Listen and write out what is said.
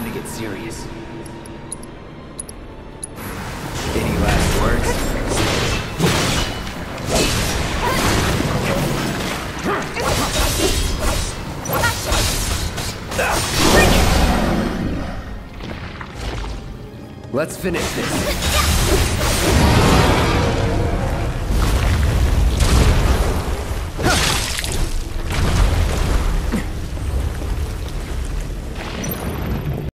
time to get serious. Any last words? Let's finish this.